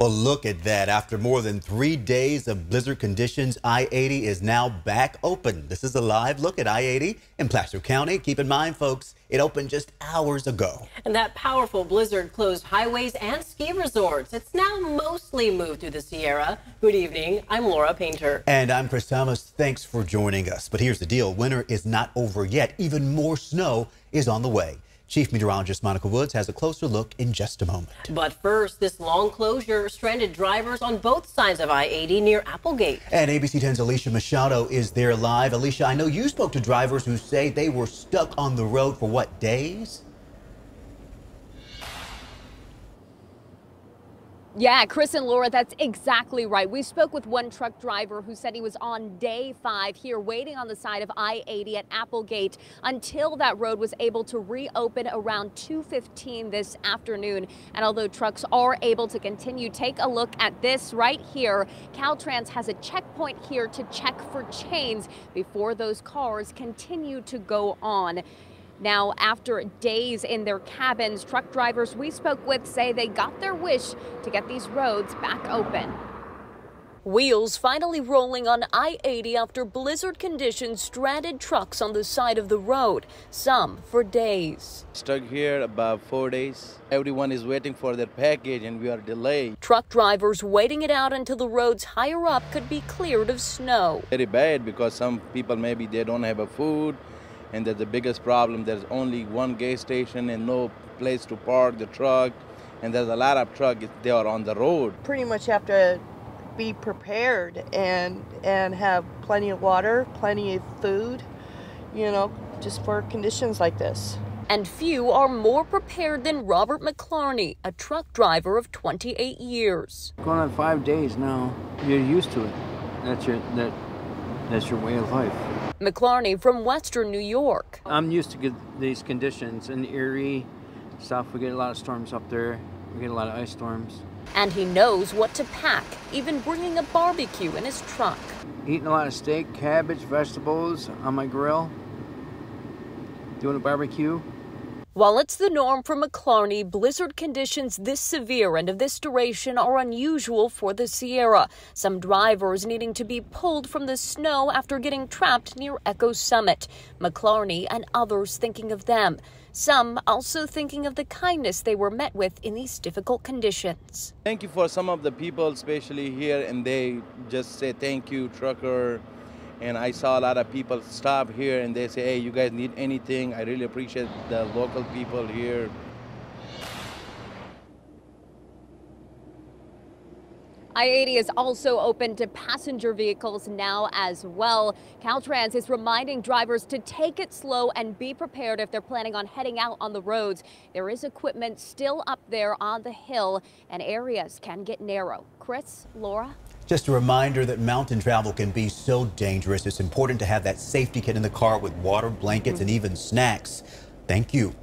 Well, look at that. After more than 3 days of blizzard conditions, I-80 is now back open. This is a live look at I-80 in Placer County. Keep in mind, folks, it opened just hours ago. And that powerful blizzard closed highways and ski resorts. It's now mostly moved through the Sierra. Good evening. I'm Laura Painter. And I'm Chris Thomas. Thanks for joining us. But here's the deal. Winter is not over yet. Even more snow is on the way. Chief Meteorologist Monica Woods has a closer look in just a moment. But first, this long closure stranded drivers on both sides of I-80 near Applegate. And ABC 10's Alicia Machado is there live. Alicia, I know you spoke to drivers who say they were stuck on the road for what, days? Yeah, Chris and Laura, that's exactly right. We spoke with one truck driver who said he was on day 5 here waiting on the side of I-80 at Applegate until that road was able to reopen around 2:15 this afternoon. And although trucks are able to continue, take a look at this right here. Caltrans has a checkpoint here to check for chains before those cars continue to go on. Now, after days in their cabins, truck drivers we spoke with say they got their wish to get these roads back open. Wheels finally rolling on I-80 after blizzard conditions stranded trucks on the side of the road, some for days. Stuck here about 4 days. Everyone is waiting for their package and we are delayed. Truck drivers waiting it out until the roads higher up could be cleared of snow. Very bad because some people maybe they don't have a food. And that's the biggest problem. There's only one gas station and no place to park the truck. And there's a lot of trucks that are on the road. Pretty much have to be prepared and have plenty of water, plenty of food, you know, just for conditions like this. And few are more prepared than Robert McLarney, a truck driver of 28 years. Going on 5 days now, you're used to it. That's your way of life. McLarney from Western New York. I'm used to these conditions in Erie, stuff. We get a lot of storms up there. We get a lot of ice storms. And he knows what to pack, even bringing a barbecue in his truck. Eating a lot of steak, cabbage, vegetables on my grill, doing a barbecue. While it's the norm for McLarney, blizzard conditions this severe and of this duration are unusual for the Sierra. Some drivers needing to be pulled from the snow after getting trapped near Echo Summit. McLarney and others thinking of them. Some also thinking of the kindness they were met with in these difficult conditions. Thank you for some of the people, especially here, and they just say, thank you, trucker. And I saw a lot of people stop here and they say, hey, you guys need anything? I really appreciate the local people here. I-80 is also open to passenger vehicles now as well. Caltrans is reminding drivers to take it slow and be prepared if they're planning on heading out on the roads. There is equipment still up there on the hill and areas can get narrow. Chris, Laura? Just a reminder that mountain travel can be so dangerous. It's important to have that safety kit in the car with water, blankets, and even snacks. Thank you.